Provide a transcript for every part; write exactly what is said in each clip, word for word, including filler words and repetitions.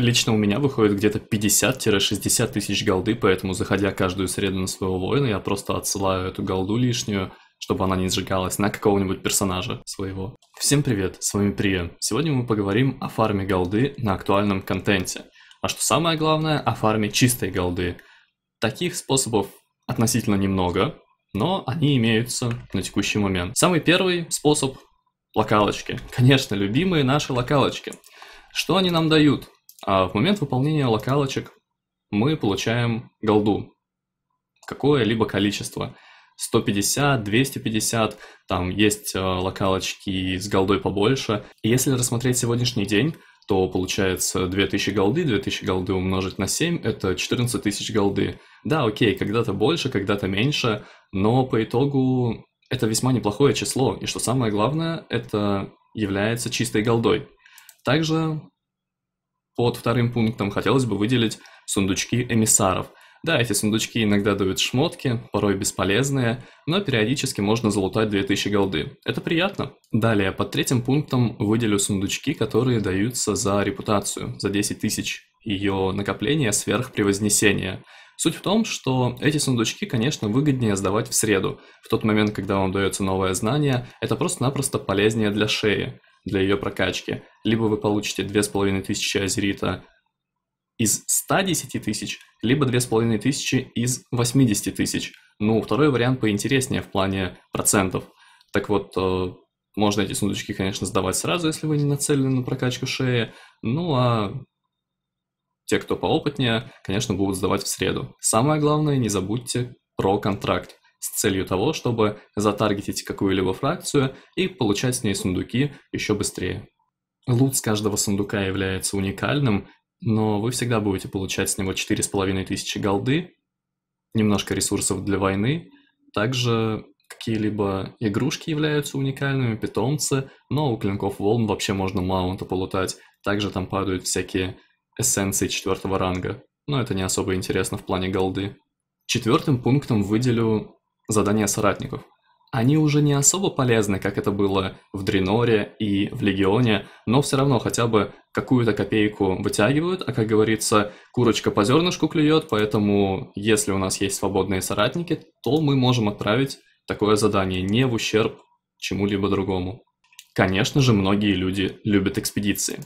Лично у меня выходит где-то пятьдесят-шестьдесят тысяч голды, поэтому, заходя каждую среду на своего воина, я просто отсылаю эту голду лишнюю, чтобы она не сжигалась, на какого-нибудь персонажа своего. Всем привет, с вами Приаа. Сегодня мы поговорим о фарме голды на актуальном контенте. А что самое главное, о фарме чистой голды. Таких способов относительно немного, но они имеются на текущий момент. Самый первый способ – локалочки. Конечно, любимые наши локалочки. Что они нам дают? А в момент выполнения локалочек мы получаем голду. Какое-либо количество. сто пятьдесят, двести пятьдесят, там есть локалочки с голдой побольше. И если рассмотреть сегодняшний день, то получается две тысячи голды, две тысячи голды умножить на семь, это четырнадцать тысяч голды. Да, окей, когда-то больше, когда-то меньше, но по итогу это весьма неплохое число. И что самое главное, это является чистой голдой. Также под вторым пунктом хотелось бы выделить сундучки эмиссаров. Да, эти сундучки иногда дают шмотки, порой бесполезные, но периодически можно залутать две тысячи голды. Это приятно. Далее, под третьим пунктом выделю сундучки, которые даются за репутацию, за десять тысяч ее накопления сверх превознесения. Суть в том, что эти сундучки, конечно, выгоднее сдавать в среду. В тот момент, когда вам дается новое знание, это просто-напросто полезнее для шеи, для ее прокачки. Либо вы получите две тысячи пятьсот азерита из ста десяти тысяч, либо две тысячи пятьсот из восьмидесяти тысяч. Ну, второй вариант поинтереснее в плане процентов. Так вот, э, можно эти сундучки, конечно, сдавать сразу, если вы не нацелены на прокачку шеи. Ну, а те, кто поопытнее, конечно, будут сдавать в среду. Самое главное, не забудьте про контракт с целью того, чтобы затаргетить какую-либо фракцию и получать с ней сундуки еще быстрее. Лут с каждого сундука является уникальным, но вы всегда будете получать с него четыре тысячи пятьсот голды, немножко ресурсов для войны, также какие-либо игрушки являются уникальными, питомцы, но у клинков волн вообще можно маунта полутать, также там падают всякие эссенции четвертого ранга, но это не особо интересно в плане голды. Четвертым пунктом выделю задания соратников. Они уже не особо полезны, как это было в Дреноре и в Легионе, но все равно хотя бы какую-то копейку вытягивают, а, как говорится, курочка по зернышку клюет, поэтому если у нас есть свободные соратники, то мы можем отправить такое задание не в ущерб чему-либо другому. Конечно же, многие люди любят экспедиции.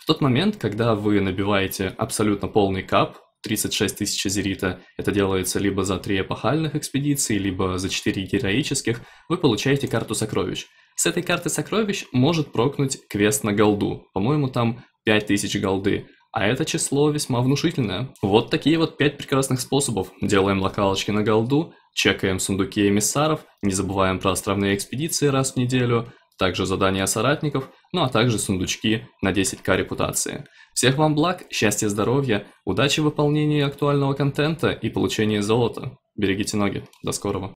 В тот момент, когда вы набиваете абсолютно полный кап, тридцать шесть тысяч азерита, это делается либо за три эпохальных экспедиции, либо за четыре героических, вы получаете карту сокровищ. С этой карты сокровищ может прокнуть квест на голду, по-моему, там пять тысяч голды, а это число весьма внушительное. Вот такие вот пять прекрасных способов. Делаем локалочки на голду, чекаем сундуки эмиссаров, не забываем про островные экспедиции раз в неделю, также задания соратников, ну а также сундучки на десять тысяч репутации. Всех вам благ, счастья, здоровья, удачи в выполнении актуального контента и получении золота. Берегите ноги. До скорого.